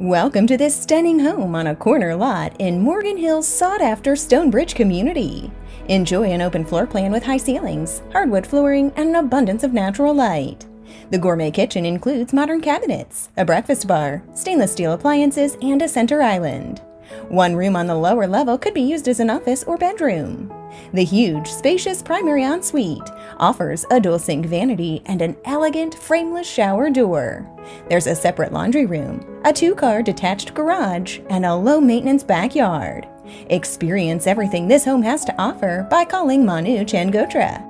Welcome to this stunning home on a corner lot in Morgan Hill's sought-after Stonebridge community. Enjoy an open floor plan with high ceilings, hardwood flooring, and an abundance of natural light. The gourmet kitchen includes modern cabinets, a breakfast bar, stainless steel appliances, and a center island. One room on the lower level could be used as an office or bedroom. The huge, spacious primary ensuite offers a dual sink vanity and an elegant frameless shower door. There's a separate laundry room, a two-car detached garage, and a low-maintenance backyard. Experience everything this home has to offer by calling Manu Changotra.